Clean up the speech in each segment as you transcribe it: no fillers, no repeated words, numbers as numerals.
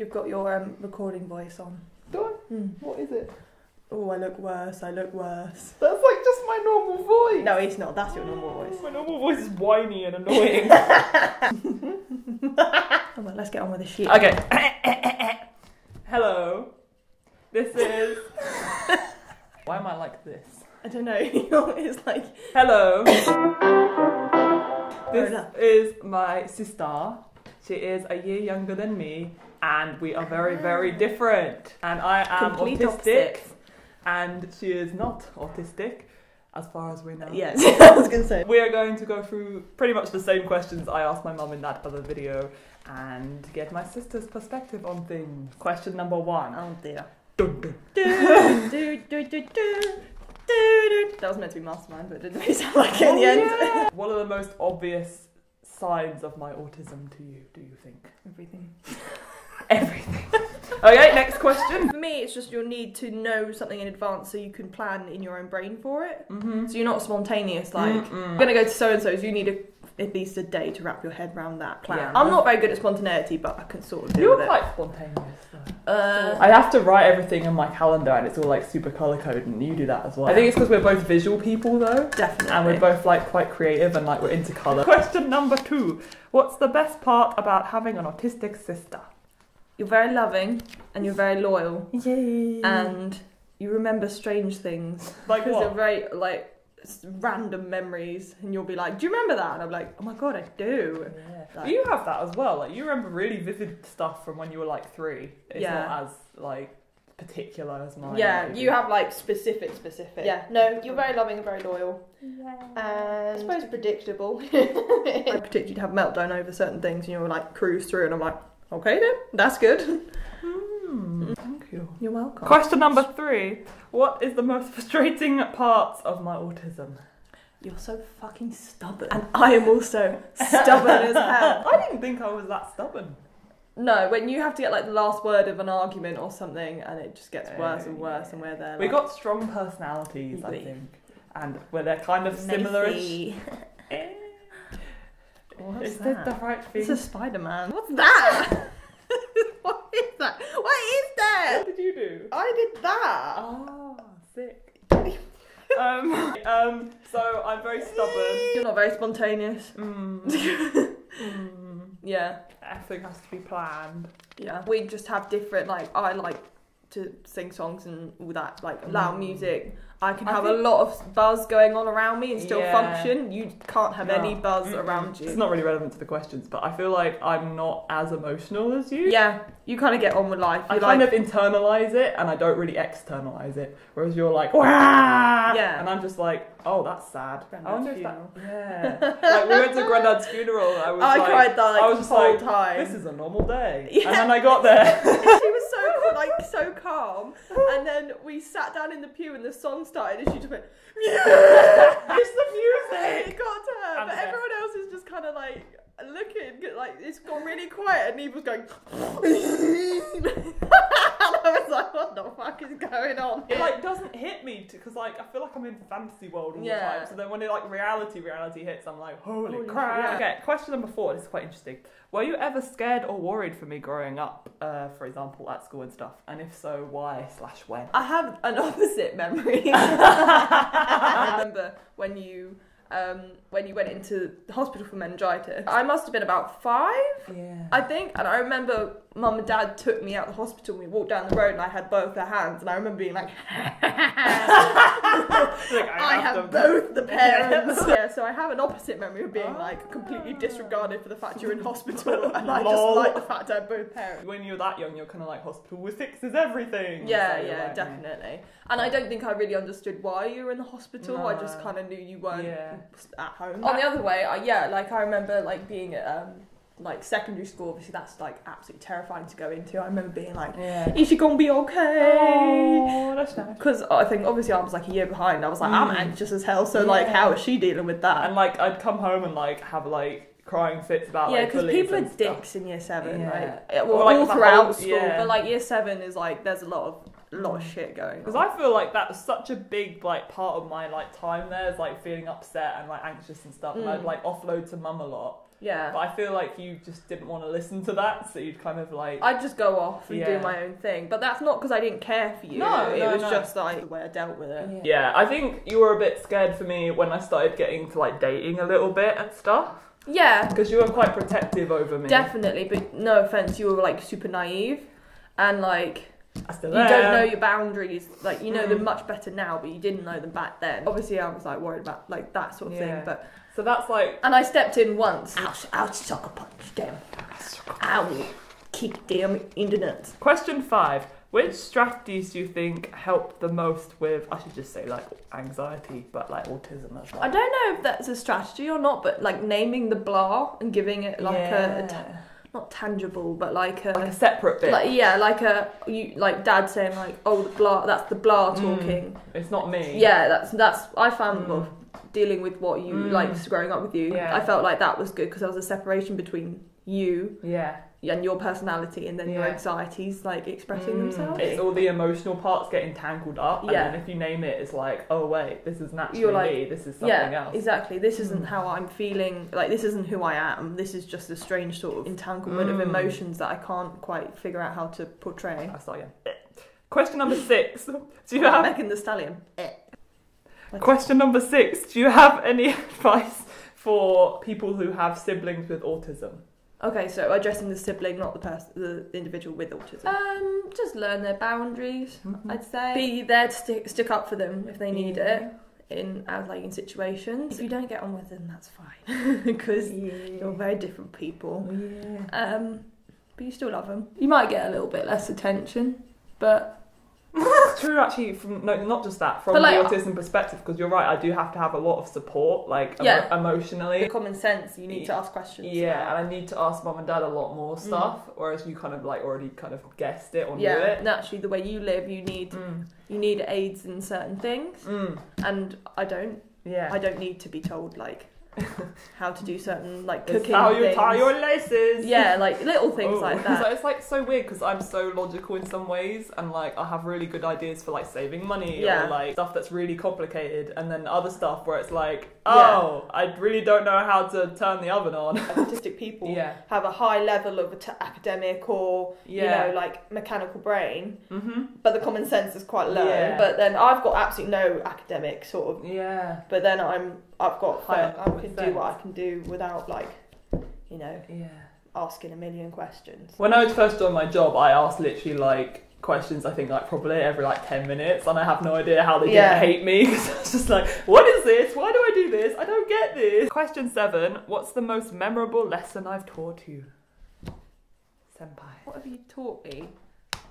You've got your recording voice on. Do I? Mm. What is it? Oh, I look worse, I look worse. That's like just my normal voice. No, it's not. That's your normal voice. My normal voice is whiny and annoying. Oh, well, let's get on with the shit. Okay. Hello. This is... Why am I like this? I don't know. It's like... Hello. This is my sister. She is a year younger than me. And we are very, very different. And I am complete autistic. Opposite. And she is not autistic, as far as we know. Yes, I was going to say. We are going to go through pretty much the same questions I asked my mum in that other video and get my sister's perspective on things. Question number one. Oh dear. Dun, dun. That was meant to be Mastermind, but it didn't sound like it in the end. What are the most obvious signs of my autism to you, do you think? Everything. Everything. Okay, next question. For me, it's just your need to know something in advance so you can plan in your own brain for it. Mm-hmm. So you're not spontaneous, like, I'm going to go to so-and-so's, you need at least a day to wrap your head around that plan. Yeah. I'm not very good at spontaneity, but I can sort of do it. You're quite spontaneous, though. I have to write everything in my calendar, and it's all, like, super colour-coded, and you do that as well. I think it's because we're both visual people, though. Definitely. And we're both, like, quite creative, and, like, we're into colour. Question number two. What's the best part about having an autistic sister? You're very loving and you're very loyal. Yay. And you remember strange things. Like what? They're very, like, random memories, and you'll be like, do you remember that? And I'm like, oh my god, I do. Yeah. Like, you have that as well. Like, you remember really vivid stuff from when you were like 3. It's not as, like, particular as mine. Yeah, maybe. You have, like, specific. Yeah, no, you're very loving and very loyal. Yeah. And I suppose predictable. I predict you'd have a meltdown over certain things, and you'll, like, cruise through, and I'm like, okay then, that's good. Thank you. You're welcome. Question number 3. What is the most frustrating part of my autism? You're so fucking stubborn. And I am also stubborn as hell. I didn't think I was that stubborn. No, when you have to get, like, the last word of an argument or something, and it just gets worse and worse, and we're there. Like, we got strong personalities, I think. And where they're kind of similar-ish. Is that the right thing? It's a Spider-Man. What's that? What is that? What is that? What did you do? I did that. Oh, sick. So I'm very stubborn. You're not very spontaneous. Yeah. Everything has to be planned. Yeah. We just have different, like, I like to sing songs and all that, like, loud music. I can have a lot of buzz going on around me and still function. You can't have any buzz around you. It's not really relevant to the questions, but I feel like I'm not as emotional as you. Yeah, you kind of get on with life. You're kind of internalise it, and I don't really externalise it. Whereas you're like, wah! Yeah. And I'm just like, oh, that's sad. I wonder if that... Yeah. Like, we went to Grandad's funeral, and I cried that, like, I was just like, this is a normal day. Yeah. And then I got there. She was so, like, so calm. And then we sat down in the pew, and the song started, and she just went, yeah! It's the music! It got to her, but everyone else is just kind of, like, looking, like, it's gone really quiet, and Eve was going, and I was like, what the fuck is going on here? It, like, doesn't hit me, because, like, I feel like I'm in fantasy world all the time, so then when it, like, reality hits, I'm like, holy crap! Yeah. Okay, question number 4, this is quite interesting. Were you ever scared or worried for me growing up, for example, at school and stuff? And if so, why/when? I have an opposite memory. I remember when you went into the hospital for meningitis. I must have been about 5, I think. And I remember Mum and Dad took me out of the hospital, and we walked down the road, and I had both their hands, and I remember being like, I have both the parents. Yeah, so I have an opposite memory of being like completely disregarded for the fact you're in hospital, and I just like the fact I have both parents. When you're that young, you're kind of like, hospital fixes everything. Yeah, so yeah, like, definitely. And I don't think I really understood why you were in the hospital. No. I just kind of knew you weren't at home. On the other way, like, I remember, like, being at like secondary school, obviously that's, like, absolutely terrifying to go into. I remember being like, is she gonna be okay? Oh, that's nice. Because I think obviously I was like a year behind. I was like, I'm anxious as hell, so like, how is she dealing with that? And like, I'd come home and like have like crying fits about like bullies. Yeah, because people are dicks in year 7, like, well, like, all throughout school, but like year 7 is like, there's a lot of shit going on. Because I feel like that was such a big, like, part of my, like, time there, is like feeling upset and like anxious and stuff, and I'd like offload to Mum a lot. Yeah. But I feel like you just didn't want to listen to that, so you'd kind of like... I'd just go off and do my own thing. But that's not because I didn't care for you. No, It was just like the way I dealt with it. Yeah, I think you were a bit scared for me when I started getting to like dating a little bit and stuff. Yeah. Because you were quite protective over me. Definitely, but no offence, you were like super naive and like... You don't know your boundaries, like you know them much better now, but you didn't know them back then. Obviously, I was like worried about like that sort of thing, but so that's like. And I stepped in once. Ouch! Sucker punch them. Ow! Kick them in the nuts. Question 5: which strategies do you think help the most with? I should just say like anxiety, but like autism as well. I don't know if that's a strategy or not, but like naming the blah and giving it like not tangible, but like a separate bit. Like, yeah, like a like dad saying like, oh, the blah, that's the blah talking. It's not me. Yeah, that's I found dealing with what you liked growing up with you. Yeah. I felt like that was good because there was a separation between you. Yeah. And your personality and then your anxieties like expressing themselves. It's all the emotional parts getting tangled up and then if you name it, it's like, oh wait, this is naturally like, me, this is something else. Exactly, this isn't how I'm feeling, like this isn't who I am, this is just a strange sort of entanglement of emotions that I can't quite figure out how to portray. That's not again. Question number 6. Do you have... Megan Thee Stallion. Question number 6. Do you have any advice for people who have siblings with autism? Okay, so addressing the sibling, not the the individual with autism. Just learn their boundaries, I'd say. Be there to stick up for them if they need it in situations. If you don't get on with them, that's fine because you're very different people. Yeah. But you still love them. You might get a little bit less attention, but. It's true, actually. Not just that, from like, the autism perspective, because you're right. I do have to have a lot of support, like emotionally. The common sense, you need to ask questions. Yeah, and I need to ask mum and dad a lot more stuff, whereas you kind of like already kind of guessed it or knew it. Naturally, the way you live, you need aids in certain things, and I don't. Yeah, I don't need to be told like how to do certain like cooking things. How you tie your laces. Yeah, like little things like that. So it's like so weird because I'm so logical in some ways, and like I have really good ideas for like saving money or like stuff that's really complicated, and then other stuff where it's like, oh, I really don't know how to turn the oven on. Autistic people have a high level of academic or you know like mechanical brain, but the common sense is quite low. Yeah. But then I've got absolutely no academic sort of. Yeah. But then I can do what I can do without like, you know, asking a million questions. When I was first doing my job, I asked literally like questions, I think like probably every like 10 minutes, and I have no idea how they didn't hate me because I was just like, what is this? Why do I do this? I don't get this. Question 7, what's the most memorable lesson I've taught you? Senpai. What have you taught me?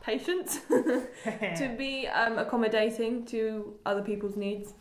Patience, to be accommodating to other people's needs,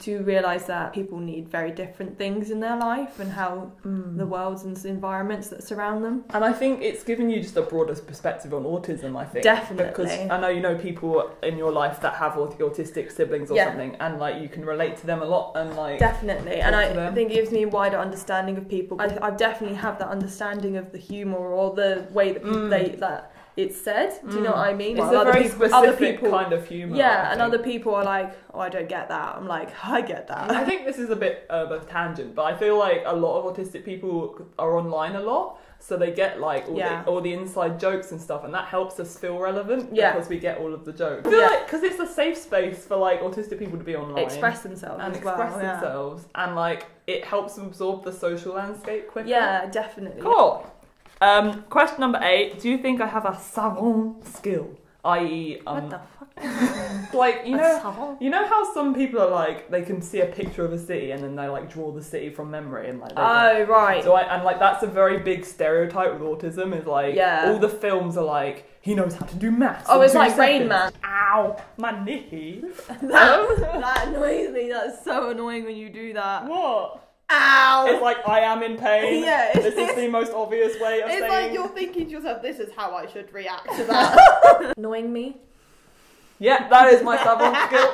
to realise that people need very different things in their life and how the worlds and the environments that surround them. And I think it's given you just the broadest perspective on autism, I think. Definitely. Because I know you know people in your life that have autistic siblings or something, and like you can relate to them a lot and like... Definitely, and I think it gives me a wider understanding of people. I definitely have that understanding of the humour or the way that people it's said, do you know what I mean? It's a very specific kind of humour. Yeah, and other people are like, oh, I don't get that. I'm like, I get that. I think this is a bit of a tangent, but I feel like a lot of autistic people are online a lot, so they get like all the inside jokes and stuff, and that helps us feel relevant because we get all of the jokes. I feel like, because it's a safe space for like autistic people to be online. Express themselves and express themselves, and like, it helps absorb the social landscape quicker. Yeah, definitely. Cool. Question number 8, do you think I have a savant skill? I.e. What the fuck? Like, you know how some people are like, they can see a picture of a city and then they like draw the city from memory and like... Oh, right. So and that's a very big stereotype with autism is like, all the films are like, he knows how to do maths. Oh, it's like Rain Man. Ow, my knee. That annoys me, that's so annoying when you do that. What? Ow! It's like, I am in pain. Yeah, this is the most obvious way of saying... It's like you're thinking to yourself, this is how I should react to that. Annoying me. Yeah, that is my savant skill.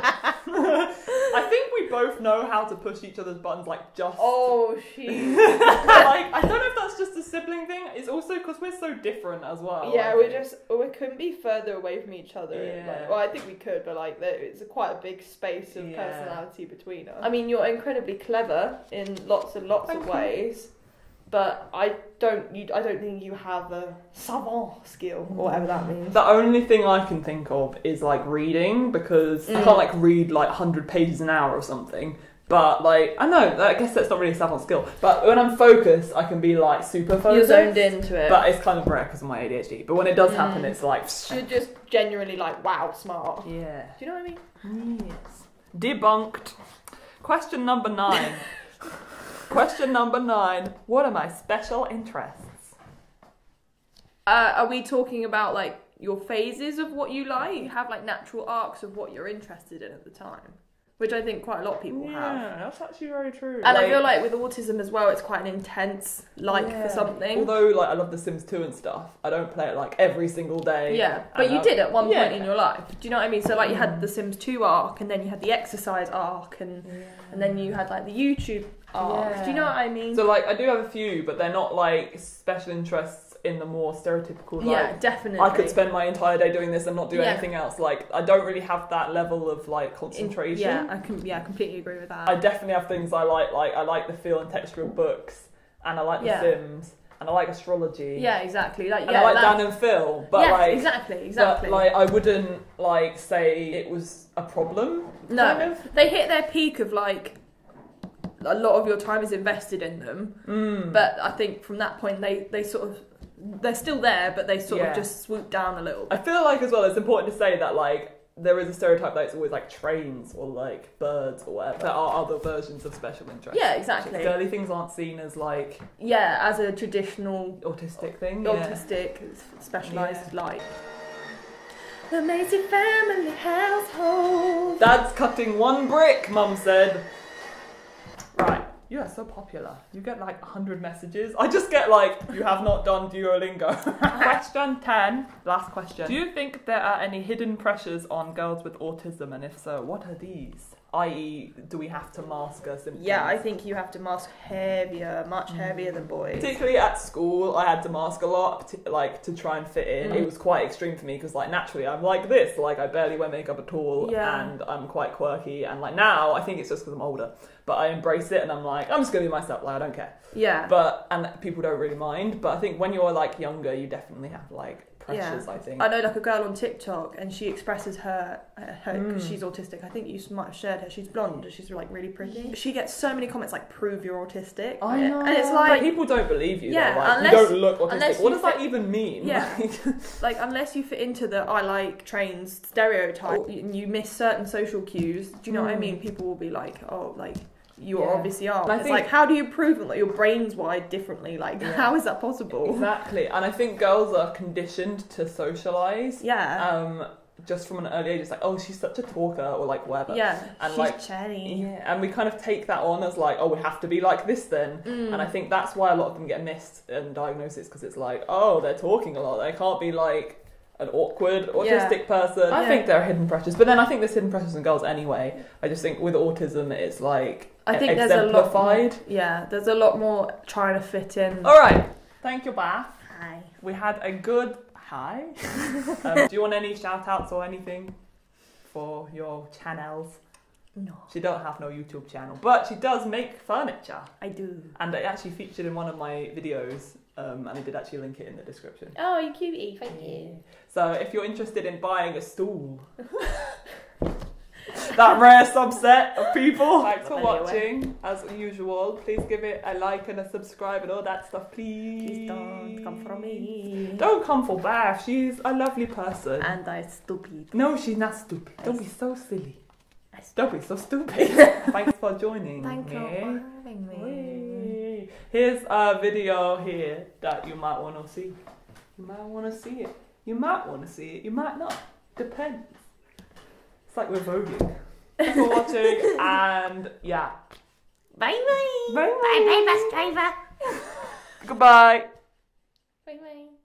I think we both know how to push each other's buttons, like, just... Oh, shit. Like, I don't know if that's just a sibling thing. It's also because we're so different as well. Yeah, we couldn't be further away from each other. Yeah. Like, well, I think we could, but, like, it's quite a big space of personality between us. I mean, you're incredibly clever in lots and lots of ways. But I don't think you have a savant skill or whatever that means. The only thing I can think of is like reading, because I can't like read like 100 pages an hour or something. But like, I know, I guess that's not really a savant skill. But when I'm focused, I can be like super focused. You're zoned into it. But it's kind of rare because of my ADHD. But when it does happen, it's like... You're just genuinely like, wow, smart. Yeah. Do you know what I mean? Yes. Debunked. Question number 9. Question number 9. What are my special interests? Are we talking about like your phases of what you like? You have like natural arcs of what you're interested in at the time, which I think quite a lot of people have. Yeah, that's actually very true. And like, I feel like with autism as well, it's quite an intense like for something. Although like I love The Sims 2 and stuff, I don't play it like every single day. Yeah, but you did at one point in your life. Do you know what I mean? So like you had the Sims 2 arc, and then you had the exercise arc, and then you had like the YouTube arc. Yeah. Do you know what I mean? So like I do have a few, but they're not like special interests in the more stereotypical like, definitely I could spend my entire day doing this and not do anything else. Like I don't really have that level of like concentration. I completely agree with that. I definitely have things I like I like the feel and texture of books, and I like The Sims, and I like astrology. Yeah, exactly. Like, and I like Dan and Phil, but like exactly. But like I wouldn't like say it was a problem. No, kind of. They hit their peak of like a lot of your time is invested in them, but I think from that point they sort of, they're still there, but they sort of just swoop down a little bit. I feel like as well it's important to say that like there is a stereotype that it's always like trains or like birds or whatever. There are other versions of special interest. Yeah, exactly. Early things aren't seen as like as a traditional autistic thing. Autistic specialised like. The Macy family household. Dad's cutting one brick, Mum said. Right. You are so popular. You get like 100 messages. I just get like, you have not done Duolingo. Question 10, last question. Do you think there are any hidden pressures on girls with autism? And if so, what are these? I.e., do we have to mask our symptoms? Yeah, I think you have to mask much heavier than boys. Particularly at school, I had to mask a lot, like to try and fit in. It was quite extreme for me because, like, naturally, I'm like this. Like, I barely wear makeup at all, and I'm quite quirky. And like now, I think it's just because I'm older, but I embrace it, and I'm like, I'm just gonna be myself. Like, I don't care. Yeah. But people don't really mind. But I think when you're like younger, you definitely have like pressures, I think. I know like a girl on TikTok, and she expresses her because she's autistic. I think you might have shared her. She's blonde and she's like really pretty. She gets so many comments like, prove you're autistic. I know. And it's like, people don't believe you. Yeah, like, unless, you don't look autistic. What does that even mean? Yeah. Like unless you fit into the I like trains stereotype and you miss certain social cues, do you know what I mean? People will be like, oh, like you obviously are. And I think, like, how do you prove that your brain's wired differently? Like, how is that possible? Exactly. And I think girls are conditioned to socialise. Yeah. Just from an early age, it's like, oh, she's such a talker, or like whatever. Yeah. And she's like chatty. Yeah. And we kind of take that on as like, oh, we have to be like this then. And I think that's why a lot of them get missed in diagnosis, because it's like, oh, they're talking a lot. They can't be like an awkward autistic person. I think there are hidden pressures, but then I think there's hidden pressures in girls anyway. I just think with autism, it's like, I think there's a lot more, there's a lot more trying to fit in. All right, thank you, Beth. Hi. We had a good hi. Do you want any shout outs or anything for your channels? No. She don't have no YouTube channel, but she does make furniture. I do. And it actually featured in one of my videos. And I did actually link it in the description. Oh, you cutie, thank you. So if you're interested in buying a stool, that rare subset of people, thanks for watching. As usual, please give it a like and a subscribe and all that stuff, please. Please don't come for me. Don't come for Beth, she's a lovely person. And I'm stupid. No, she's not stupid. Don't be so silly. Don't be so stupid. Thanks for joining me. Thank you for having me. Here's a video here that you might want to see. You might want to see it. You might want to see it. You might not. Depends. It's like we're voguing. Thanks for watching, and yeah. Bye bye. Bye bye. Bye bye, bus driver. Goodbye. Bye bye.